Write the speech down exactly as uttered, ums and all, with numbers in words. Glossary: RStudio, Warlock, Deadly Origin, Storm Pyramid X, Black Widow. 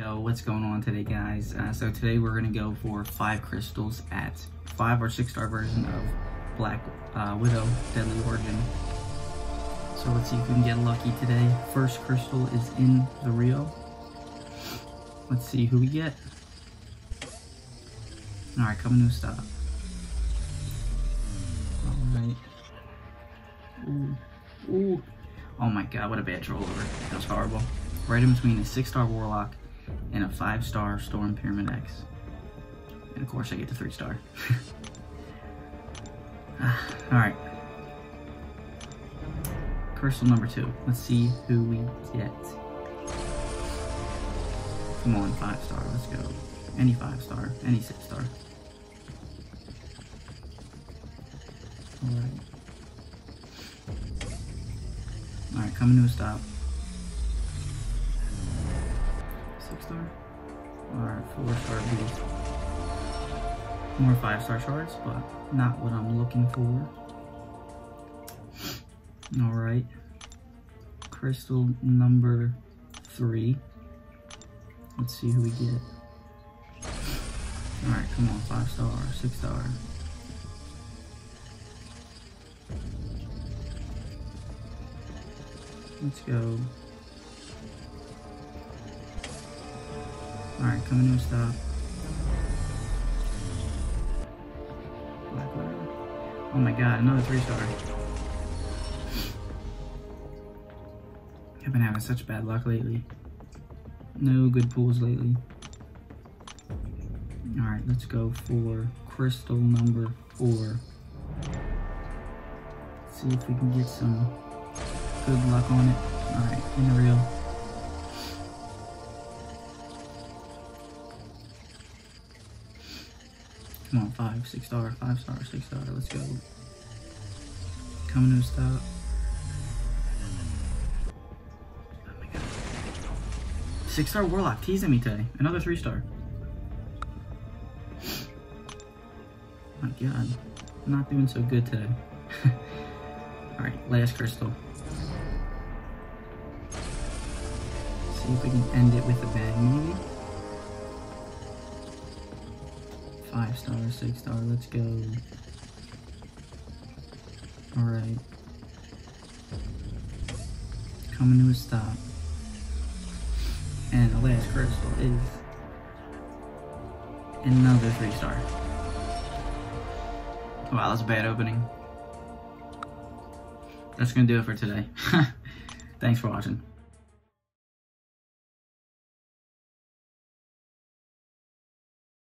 Yo, what's going on today, guys? Uh, so today we're gonna go for five crystals at five or six star version of Black uh, Widow, Deadly Origin. So let's see if we can get lucky today. First crystal is in the reel. Let's see who we get. All right, coming to a stop. All right. Ooh, ooh. Oh my God, what a bad rollover. That was horrible. Right in between a six star Warlock and a five star Storm Pyramid X. And of course I get the three star. Alright. Crystal number two. Let's see who we get. Come on, five star. Let's go. Any five star. Any six star. Alright. Alright, coming to a stop. six star? Alright, four star B. More five star shards, but not what I'm looking for. Alright. Crystal number three. Let's see who we get. Alright, come on, five star, six star. Let's go. Alright, coming to a stop. Black Widow. Oh my God, another three star. I've been having such bad luck lately. No good pools lately. Alright, let's go for crystal number four. Let's see if we can get some good luck on it. Alright, in the reel. Come on, five, six star, five star, six star, let's go. Coming to a stop. Oh my God. Six star Warlock teasing me today. Another three star. My God, I'm not doing so good today. All right, last crystal. Let's see if we can end it with a bang, maybe. Five star, six star, let's go. Alright. Coming to a stop. And the last crystal is another three star. Wow, that's a bad opening. That's gonna do it for today. Thanks for watching.